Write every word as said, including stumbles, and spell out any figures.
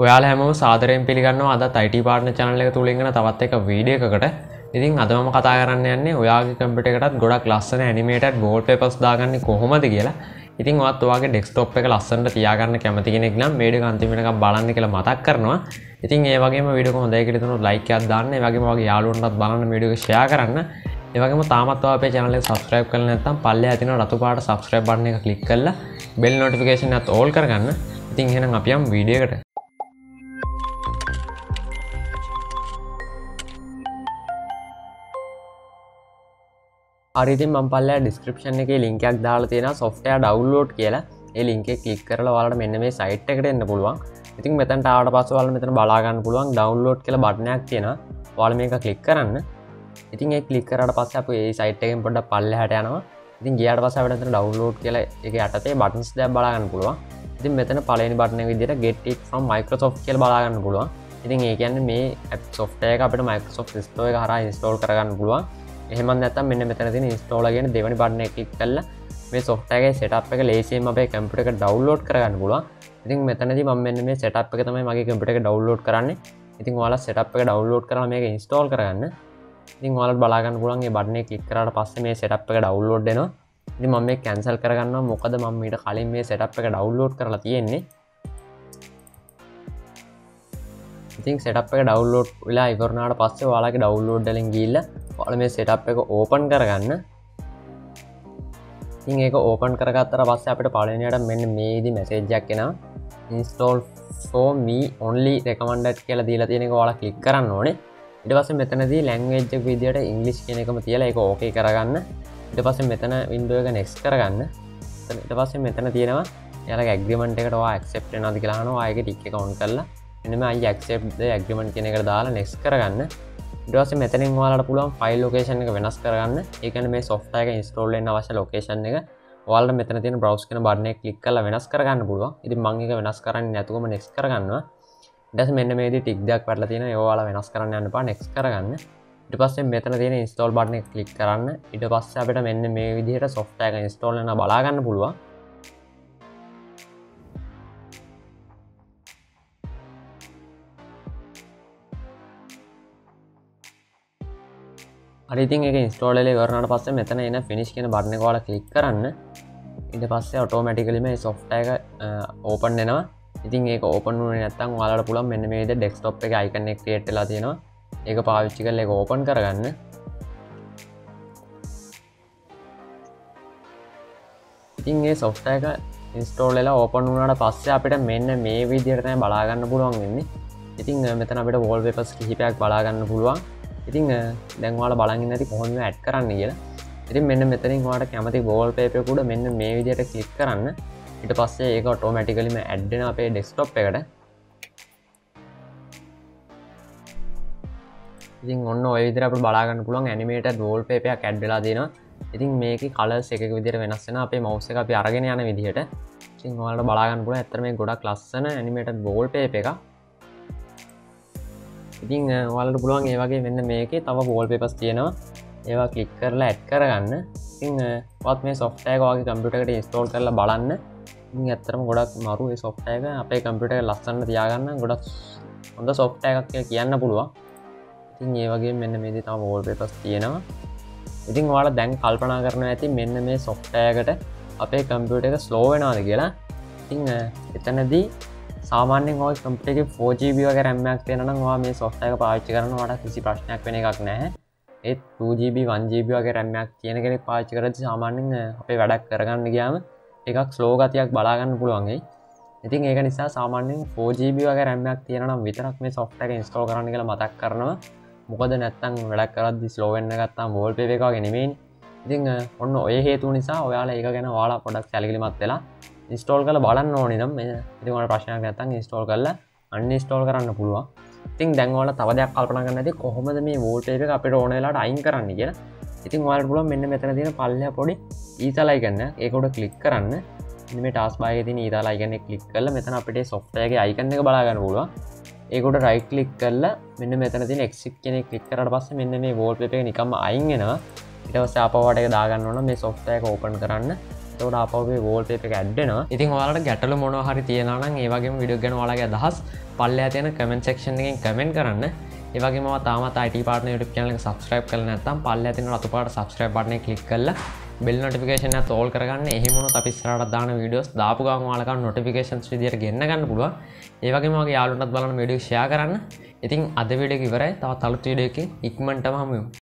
ඔයාලා හැමෝම සාදරයෙන් පිළිගන්නවා අදත් I T Partner channel එක තුලින් යන තවත් එක වීඩියෝ එකකට. ඉතින් අද මම කතා කරන්න යන්නේ ඔයාගේ කම්පියුටර් එකටත් ගොඩක් ලස්සන animated wallpapers දාගන්නේ කොහොමද කියලා. ඉතින් ඔයත් ඔයාගේ desktop එක ලස්සනට තියාගන්න කැමති කෙනෙක් නම් මේ වීඩියෝ අන්තිම වෙනකම් බලන්න කියලා මතක් කරනවා. ඉතින් ඒ වගේම වීඩියෝ එක හොඳයි කියලා දෙනොත් like එකක් දාන්න. ඒ වගේම ඔයාගේ යාළුවන්ටත් බලන්න වීඩියෝ එක share කරන්න. ඒ වගේම තාමත් ඔයා අපේ channel එක subscribe කරලා නැත්නම් පල්ලෙහා තියෙන රතු පාට subscribe button එක click කරලා bell notification එකත් all කරගන්න. ඉතින් එහෙනම් අපි යමු වීඩියෝ එකට. अरेम पल्ले डिस्क्रिप्शन की लिंक दाला सॉफ्टवेयर डाउनलोड के लिंक क्लिक कर मेनमे सैट पुलवा ई थिंक मेतन आड़ पास वाल मेतन बड़ा पुलवा डाउनलोड के बटन या वाल मेक क्लिक कर ई थिंक क्लिक कर आड़ पास आप सैट पड़ा पल्ले हटाना ई थिंक ये आड़ पास डाउनलोड के हटाते बटन से बड़ा पुलवा ई थिंक मेतन पल button get it from Microsoft के बड़ा पुलवा ई थिंक एक मे सॉफ्टवेयर का अपने माइक्रोसॉफ्ट स्टोर हरा इंस्टॉल कर पुलवा हेमंदा मैंने मेतन दिन इंस्टॉल देवनी बटन क्लिक कर मैं सॉफ्टवेयर सेटअप लेकिन कंप्यूटर का डाउनलोड करा थिंक मेतन दिन मम्मी ने मैं सेटअप के मैं कंप्यूटर का डाउनलोड कराने आई थिंक वाला सेटअप का डाउनलोड करा मैं इंस्टॉल कराने आई थिंक वाला बड़ा बटन क्लिक करा पास मैं सेटअप का डाउनलोड देना मम्मी कैंसल करना मुकद मम्मी खाली मैं सेटअप का डाउनलोड कर लाती है आई थिंक सेटअप का डाउनलोड इला इवर पास वाला डाउनलोड डालेंगे वाला मैं सेटअप ओपन करगा थिंक ओपन करगा पास पाड़े मैंने मेरी मेसेज आना install for me only recommended के दीलाती वाला क्लिक करा नोने इट पास मेतन दी लैंग्वेज विद्या इंग्लिश तीय ओके करगा इट पास मेतन विंडो नेक्स्ट करगा इट पास मेतन तीयना इला अग्रीमेंट एक्सेप्ट आगे टिक उनका इनमें आई एक्सेप्ट अग्रीमेंट के दाला नेक्स्ट करगा इटवास मेतने वाला फाइल लोकेशन विनस करगा मैं सॉफ्टवेयर का इंस्टॉल वाश लोकेशन वाला मेतन तीन ब्राउज के बटन क्लिक विनस करगा इतनी मंग विनस करा नैतको मैं नेक्स्ट करगा इटवास मेन मेरी टिक दाक पड़ता तीन वाला विनस करा नेक्स्ट करगा इटवास मेतन तीन इंस्टॉल बटन क्लिक कराना इटवास मेन मे विधि सॉफ्टवेयर का इंस्टॉल बड़ा पुलवा अरे थिंक एक इंस्टॉल इवर पास मेतन आना फिनिश के बटन वाला क्लिक कराना इतने पास ऑटोमेटिकली मैं सॉफ्टवेयर ओपन देना आई थिंक एक ओपन वाला पूरा मेन मेरे डेस्कटॉप के आइकन क्रिएट देना एक पाविच के ओपन करगा आई थिंक ये सॉफ्टवेयर का इंस्टॉल ओपन पास आप मेन मे भी दिए बड़ा पुलवा आई थिंक मेतन आप वॉलपेपर्स की पैक बड़ा पुलवा आई थिंक दें वाला बड़ा फोन में ऐड कराने मेन मेतने कैमरा वॉल पेपर मेन मे विधि क्लिक कराना इट पास एक ऑटोमेटिकली मैं ऐड पे डेस्कटॉप आई थिंक विधि अब बड़ा एनिमेटेड वॉल पेपर ऐड देना आई थिंक मे की कलर्स एक विधि विनसा आप मौस का अरगने आने विधि वाला बड़ा इतना मैं गुड़ा class animated wallpaper I think वाला पुलवा ये मेन मेके तब वॉल पेपर्स एवा क्लिक कर ऐड करगा थिंक बात मैं सॉफ्टवेयर कंप्यूटर के इंस्टॉल कर बड़ा इतर गुड़ा मारू सॉफ्टवेयर आप कंप्यूटर लसन त्यागना गुड़ा अंदर सॉफ्टवेयर किया पुलवा थिंक ये मेन मेरी तब वॉल पेपर्स आई थिंक वाला दैंक कल्पना करना मेन मे सॉफ्टवेयर आप कंप्यूटर स्लो अना थिंक इतने दी सामान्य कंप्यूटर के फोर जी बी वगैरह रैम में आते हैं ना वहाँ मैं सॉफ्टवेयर का पावर करना वाला किसी प्रश्न पे नहीं आना है ये two G B one G B वगैरह रैम में आती है ना कि पावर कर सामान्य पे वैडा करगा गया एक स्लो का त्याग बड़ा पुलवांगे आई थिंक एक निशा सामान्य फोर जी बी वगैरह रैम में आती है ना वितरक में सॉफ्टवेयर इंस्टॉल कराने के लिए मत करना मुकद नत्ता वैडा कर स्लो करता वॉल पेपर का मेन आई थिंक उन्न ये हेतु निशा वाला वाला प्रोडक्ट अलग मतलब इंस्टॉल कर बड़ा नोनी मैं प्रश्न इंस्टॉल कर अनइंस्टॉल कराना पुलवा थिंक दें वाला तब दे कल्पना करना कोहमद मे वोल पेपर आप आइन करा थिंक वाला पुलवा मेन मेतन दिन पल्ले पड़ी ईतालाइकन एक क्लिक कराना मैं टास्क बागे दिन ईतालाइकन क्लिक कर मेतन आप सॉफ्टवेयर के आइकन के बड़ा पुलवा एक राइट क्लिक कर मेन मेतन दिन एक्सिट के क्लिक कर पास मेन मे वोल पेपर निकम आएंगे ना इट वैसे आप दागन मैं सॉफ्टवेयर ओपन कराना එතකොට ආපහු මේ wallpaper එක ඇඩ් වෙනවා. ඉතින් ඔයාලට ගැටලු මොනවා හරි තියෙනවා නම් ඒ වගේම වීඩියෝ ගැන ඔයාලගේ අදහස් පල්ලෙහා තියෙන comment section එකෙන් comment කරන්න. ඒ වගේම ඔයා තාමත් I T Partner YouTube channel එක subscribe කරලා නැත්නම් පල්ලෙහා තියෙන රතු පාට subscribe button එක click කරලා bell notification එකත් all කරගන්න. එහෙම වුණොත් අපි ඉස්සරහට දාන videos දාපු ගමන් ඔයාලට notifications විදියට ගෙන්න ගන්න පුළුවන්. ඒ වගේම ඔයාගේ යාළුවන්ටත් බලන්න video share කරන්න. ඉතින් අද වීඩියෝ එක ඉවරයි. තවත් අලුත් වීඩියෝ එකකින් ඉක්මනටම හමු වෙමු.